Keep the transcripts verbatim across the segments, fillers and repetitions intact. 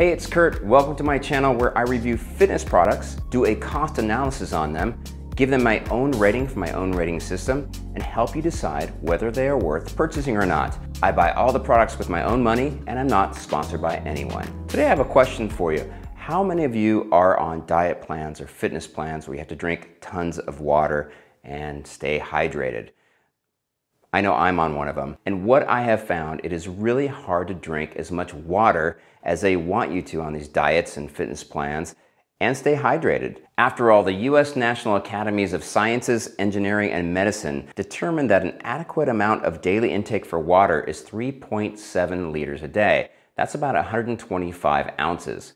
Hey, it's Kurt. Welcome to my channel where I review fitness products, do a cost analysis on them, give them my own rating from my own rating system, and help you decide whether they are worth purchasing or not. I buy all the products with my own money and I'm not sponsored by anyone. Today I have a question for you. How many of you are on diet plans or fitness plans where you have to drink tons of water and stay hydrated? I know I'm on one of them. And what I have found, it is really hard to drink as much water as they want you to on these diets and fitness plans and stay hydrated. After all, the U S National Academies of Sciences, Engineering, and Medicine determined that an adequate amount of daily intake for water is three point seven liters a day. That's about one hundred twenty-five ounces.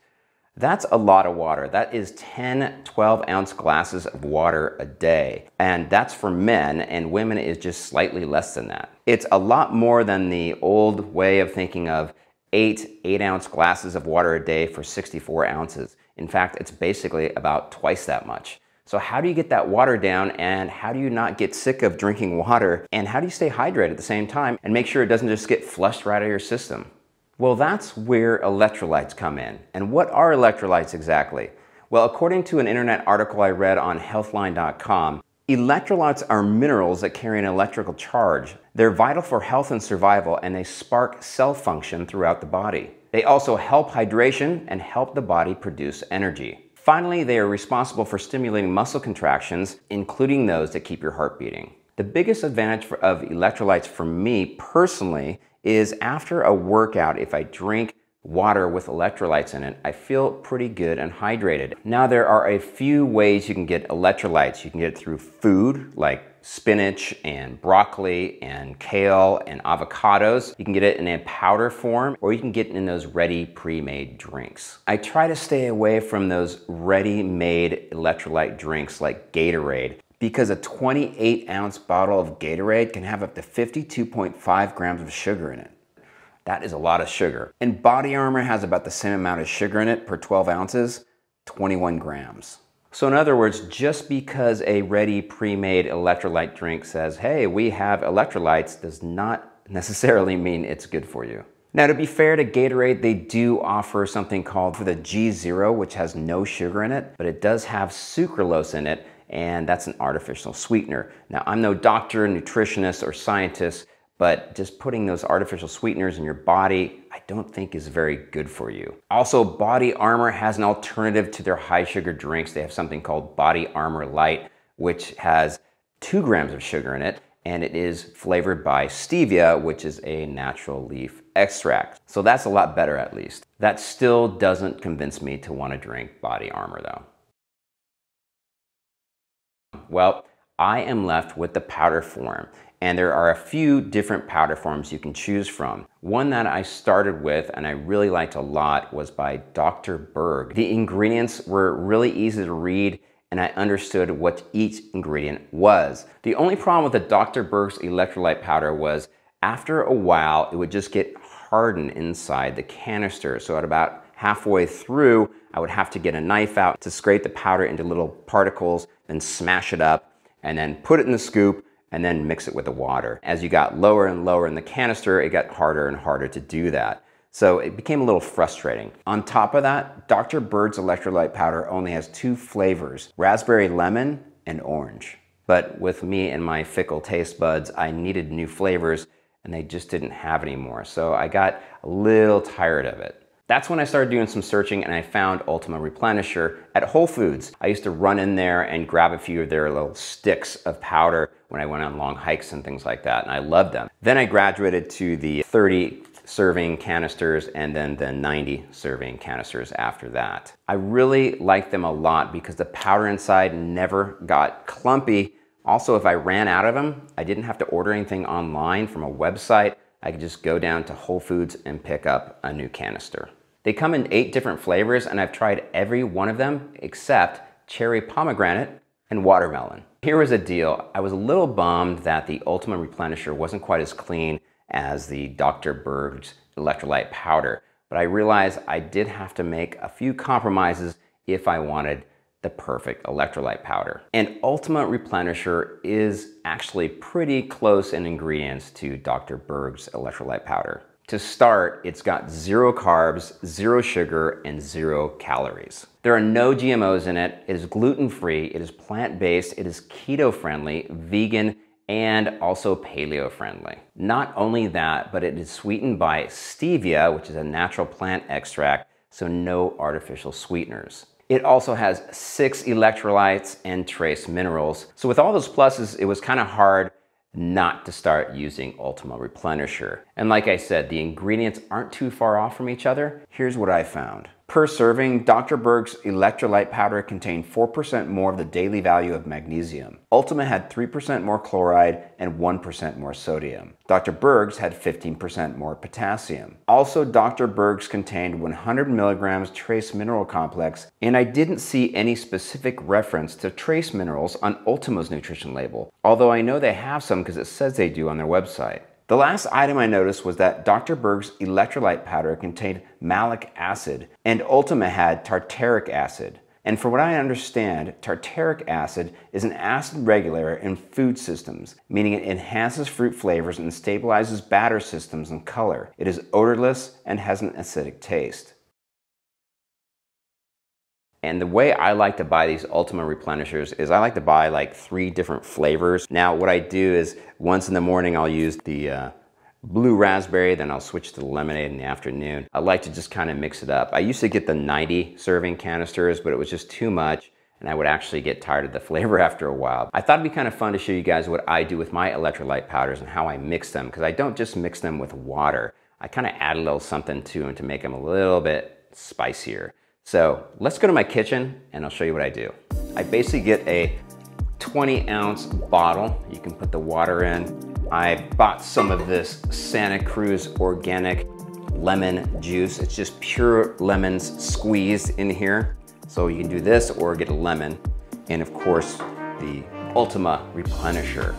That's a lot of water. That is ten, twelve ounce glasses of water a day. And that's for men, and women is just slightly less than that. It's a lot more than the old way of thinking of eight, eight ounce glasses of water a day for sixty-four ounces. In fact, it's basically about twice that much. So how do you get that water down, and how do you not get sick of drinking water, and how do you stay hydrated at the same time and make sure it doesn't just get flushed right out of your system? Well, that's where electrolytes come in. And what are electrolytes exactly? Well, according to an internet article I read on Healthline dot com, electrolytes are minerals that carry an electrical charge. They're vital for health and survival, and they spark cell function throughout the body. They also help hydration and help the body produce energy. Finally, they are responsible for stimulating muscle contractions, including those that keep your heart beating. The biggest advantage for, of electrolytes for me personally is after a workout, if I drink water with electrolytes in it, I feel pretty good and hydrated. Now, there are a few ways you can get electrolytes. You can get it through food like spinach and broccoli and kale and avocados. You can get it in a powder form, or you can get it in those ready pre-made drinks. I try to stay away from those ready-made electrolyte drinks like Gatorade, because a twenty-eight ounce bottle of Gatorade can have up to fifty-two point five grams of sugar in it. That is a lot of sugar. And Body Armor has about the same amount of sugar in it per twelve ounces, twenty-one grams. So in other words, just because a ready pre-made electrolyte drink says, hey, we have electrolytes, does not necessarily mean it's good for you. Now, to be fair to Gatorade, they do offer something called for the G zero, which has no sugar in it, but it does have sucralose in it, and that's an artificial sweetener. Now, I'm no doctor, nutritionist, or scientist, but just putting those artificial sweeteners in your body, I don't think is very good for you. Also, Body Armor has an alternative to their high sugar drinks. They have something called Body Armor Light, which has two grams of sugar in it, and it is flavored by stevia, which is a natural leaf extract. So that's a lot better, at least. That still doesn't convince me to want to drink Body Armor, though. Well, I am left with the powder form, and there are a few different powder forms you can choose from. One that I started with and I really liked a lot was by Doctor Berg. The ingredients were really easy to read, and I understood what each ingredient was. The only problem with the Doctor Berg's electrolyte powder was after a while it would just get hardened inside the canister, so at about halfway through, I would have to get a knife out to scrape the powder into little particles, then smash it up, and then put it in the scoop, and then mix it with the water. As you got lower and lower in the canister, it got harder and harder to do that. So it became a little frustrating. On top of that, Doctor Berg's electrolyte powder only has two flavors, raspberry lemon and orange. But with me and my fickle taste buds, I needed new flavors, and they just didn't have any more. So I got a little tired of it. That's when I started doing some searching, and I found Ultima Replenisher at Whole Foods. I used to run in there and grab a few of their little sticks of powder when I went on long hikes and things like that, and I loved them. Then I graduated to the thirty serving canisters and then the ninety serving canisters after that. I really liked them a lot because the powder inside never got clumpy. Also, if I ran out of them, I didn't have to order anything online from a website. I could just go down to Whole Foods and pick up a new canister. They come in eight different flavors, and I've tried every one of them except cherry pomegranate and watermelon. Here was a deal. I was a little bummed that the Ultima Replenisher wasn't quite as clean as the Doctor Berg's electrolyte powder, but I realized I did have to make a few compromises if I wanted the perfect electrolyte powder. And Ultima Replenisher is actually pretty close in ingredients to Doctor Berg's electrolyte powder. To start, it's got zero carbs, zero sugar, and zero calories. There are no G M Os in it, it is gluten-free, it is plant-based, it is keto-friendly, vegan, and also paleo-friendly. Not only that, but it is sweetened by stevia, which is a natural plant extract, so no artificial sweeteners. It also has six electrolytes and trace minerals. So with all those pluses, it was kind of hard not to start using Ultima Replenisher. And like I said, the ingredients aren't too far off from each other. Here's what I found. Per serving, Doctor Berg's Electrolyte Powder contained four percent more of the daily value of magnesium. Ultima had three percent more chloride and one percent more sodium. Doctor Berg's had fifteen percent more potassium. Also, Doctor Berg's contained one hundred milligrams trace mineral complex, and I didn't see any specific reference to trace minerals on Ultima's nutrition label, although I know they have some because it says they do on their website. The last item I noticed was that Doctor Berg's electrolyte powder contained malic acid and Ultima had tartaric acid. And from what I understand, tartaric acid is an acid regulator in food systems, meaning it enhances fruit flavors and stabilizes batter systems and color. It is odorless and has an acidic taste. And the way I like to buy these Ultima Replenishers is I like to buy like three different flavors. Now what I do is once in the morning I'll use the uh, blue raspberry, then I'll switch to the lemonade in the afternoon. I like to just kind of mix it up. I used to get the ninety serving canisters, but it was just too much and I would actually get tired of the flavor after a while. I thought it'd be kind of fun to show you guys what I do with my electrolyte powders and how I mix them, because I don't just mix them with water. I kind of add a little something to them to make them a little bit spicier. So let's go to my kitchen and I'll show you what I do. I basically get a twenty ounce bottle. You can put the water in. I bought some of this Santa Cruz organic lemon juice. It's just pure lemons squeezed in here. So you can do this or get a lemon. And of course, the Ultima Replenisher.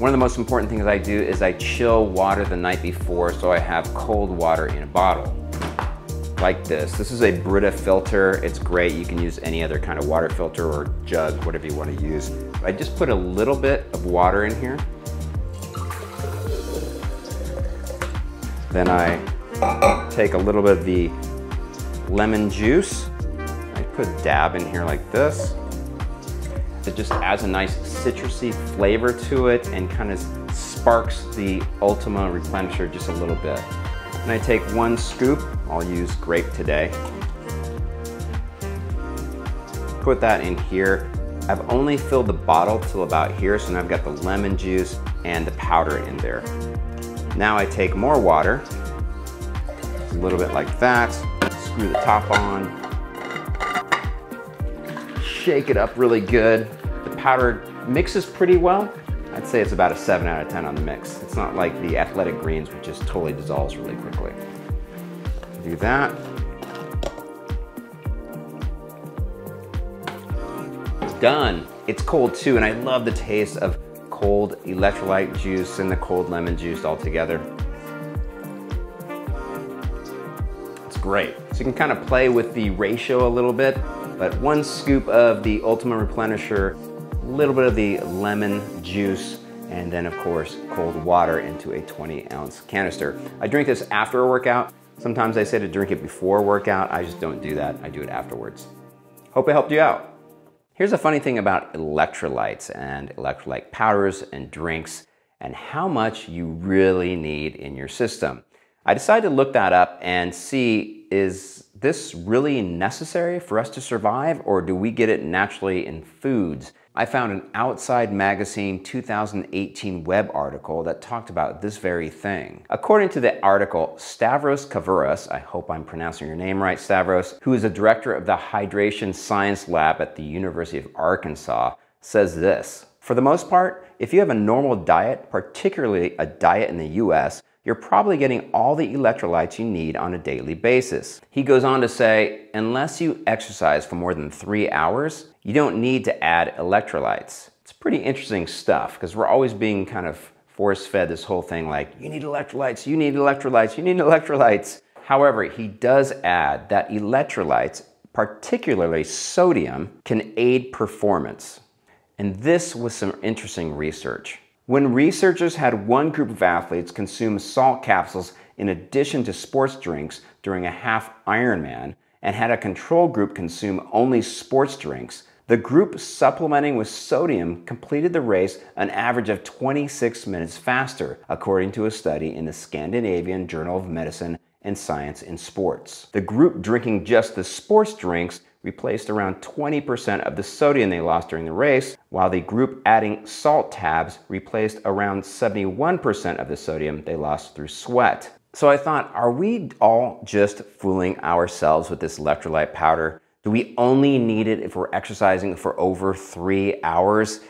One of the most important things I do is I chill water the night before, so I have cold water in a bottle. Like this. This is a Brita filter. It's great. You can use any other kind of water filter or jug, whatever you want to use. I just put a little bit of water in here. Then I take a little bit of the lemon juice. I put a dab in here like this. It just adds a nice citrusy flavor to it and kind of sparks the Ultima Replenisher just a little bit. And I take one scoop, I'll use grape today. Put that in here. I've only filled the bottle till about here, so now I've got the lemon juice and the powder in there. Now I take more water, a little bit like that, screw the top on, shake it up really good. The powder mixes pretty well. I'd say it's about a seven out of ten on the mix. It's not like the Athletic Greens, which just totally dissolves really quickly. Do that. Done. It's cold too, and I love the taste of cold electrolyte juice and the cold lemon juice all together. It's great. So you can kind of play with the ratio a little bit, but one scoop of the Ultima Replenisher, little bit of the lemon juice, and then of course cold water into a twenty ounce canister. I drink this after a workout. Sometimes I say to drink it before a workout. I just don't do that. I do it afterwards. Hope it helped you out. Here's a funny thing about electrolytes and electrolyte powders and drinks and how much you really need in your system. I decided to look that up and see, is this really necessary for us to survive, or do we get it naturally in foods? I found an Outside Magazine two thousand eighteen web article that talked about this very thing. According to the article, Stavros Kavouras, I hope I'm pronouncing your name right, Stavros, who is a director of the Hydration Science Lab at the University of Arkansas, says this. For the most part, if you have a normal diet, particularly a diet in the U S, you're probably getting all the electrolytes you need on a daily basis. He goes on to say, unless you exercise for more than three hours, you don't need to add electrolytes. It's pretty interesting stuff, because we're always being kind of force-fed this whole thing like, you need electrolytes, you need electrolytes, you need electrolytes. However, he does add that electrolytes, particularly sodium, can aid performance. And this was some interesting research. When researchers had one group of athletes consume salt capsules in addition to sports drinks during a half Ironman and had a control group consume only sports drinks, the group supplementing with sodium completed the race an average of twenty-six minutes faster, according to a study in the Scandinavian Journal of Medicine and Science in Sports. The group drinking just the sports drinks replaced around twenty percent of the sodium they lost during the race, while the group adding salt tabs replaced around seventy-one percent of the sodium they lost through sweat. So I thought, are we all just fooling ourselves with this electrolyte powder? Do we only need it if we're exercising for over three hours?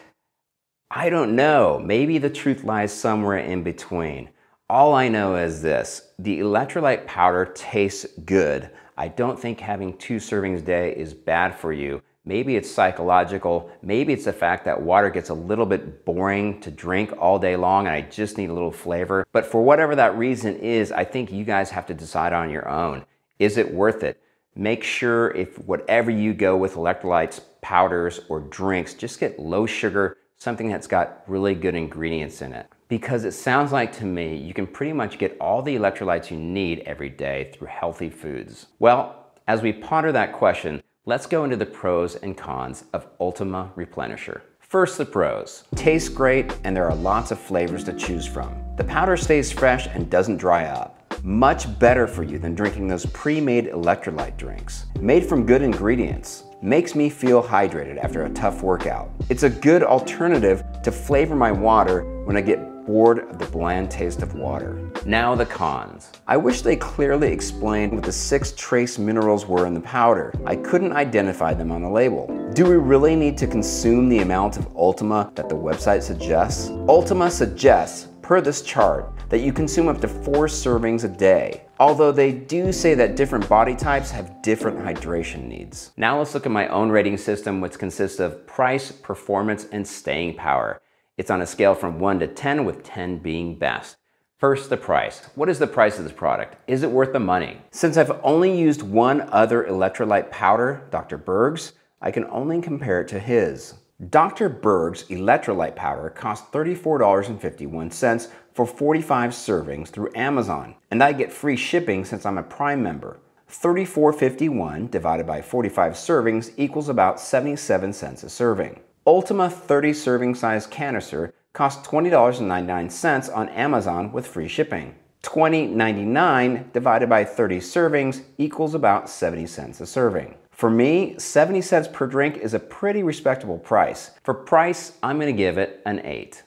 I don't know. Maybe the truth lies somewhere in between. All I know is this: the electrolyte powder tastes good. I don't think having two servings a day is bad for you. Maybe it's psychological. Maybe it's the fact that water gets a little bit boring to drink all day long and I just need a little flavor. But for whatever that reason is, I think you guys have to decide on your own. Is it worth it? Make sure if whatever you go with, electrolytes, powders, or drinks, just get low sugar, something that's got really good ingredients in it. Because it sounds like to me, you can pretty much get all the electrolytes you need every day through healthy foods. Well, as we ponder that question, let's go into the pros and cons of Ultima Replenisher. First, the pros. Tastes great, and there are lots of flavors to choose from. The powder stays fresh and doesn't dry up. Much better for you than drinking those pre-made electrolyte drinks. Made from good ingredients. Makes me feel hydrated after a tough workout. It's a good alternative to flavor my water when I get bored of the bland taste of water. Now the cons. I wish they clearly explained what the six trace minerals were in the powder. I couldn't identify them on the label. Do we really need to consume the amount of Ultima that the website suggests? Ultima suggests, per this chart, that you consume up to four servings a day, although they do say that different body types have different hydration needs. Now let's look at my own rating system, which consists of price, performance, and staying power. It's on a scale from one to ten, with ten being best. First, the price. What is the price of this product? Is it worth the money? Since I've only used one other electrolyte powder, Doctor Berg's, I can only compare it to his. Doctor Berg's electrolyte powder costs thirty-four dollars and fifty-one cents for forty-five servings through Amazon, and I get free shipping since I'm a Prime member. thirty-four dollars and fifty-one cents divided by forty-five servings equals about seventy-seven cents a serving. Ultima thirty serving size canister costs twenty dollars and ninety-nine cents on Amazon with free shipping. twenty dollars and ninety-nine cents divided by thirty servings equals about seventy cents a serving. For me, seventy cents per drink is a pretty respectable price. For price, I'm gonna give it an eight.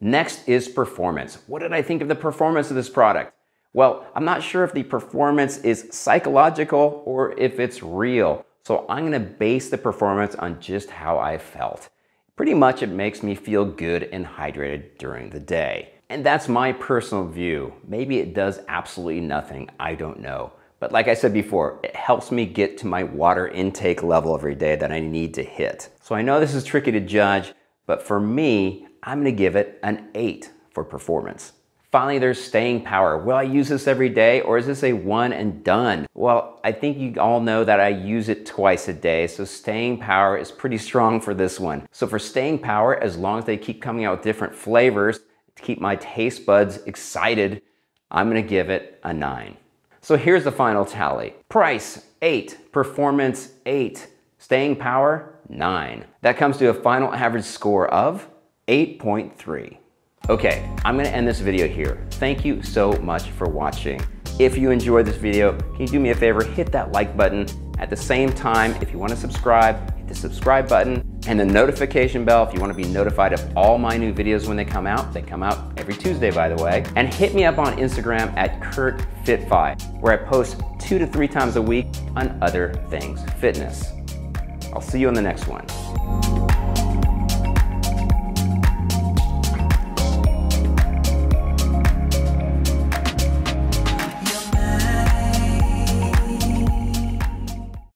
Next is performance. What did I think of the performance of this product? Well, I'm not sure if the performance is psychological or if it's real, so I'm gonna base the performance on just how I felt. Pretty much it makes me feel good and hydrated during the day. And that's my personal view. Maybe it does absolutely nothing, I don't know. But like I said before, it helps me get to my water intake level every day that I need to hit. So I know this is tricky to judge, but for me, I'm gonna give it an eight for performance. Finally, there's staying power. Will I use this every day, or is this a one and done? Well, I think you all know that I use it twice a day, so staying power is pretty strong for this one. So for staying power, as long as they keep coming out with different flavors to keep my taste buds excited, I'm gonna give it a nine. So here's the final tally. Price, eight. Performance, eight. Staying power, nine. That comes to a final average score of eight point three. Okay, I'm gonna end this video here. Thank you so much for watching. If you enjoyed this video, can you do me a favor, hit that like button. At the same time, if you wanna subscribe, hit the subscribe button and the notification bell if you wanna be notified of all my new videos when they come out. They come out every Tuesday, by the way. And hit me up on Instagram at curtfitfi, where I post two to three times a week on other things fitness. I'll see you in the next one.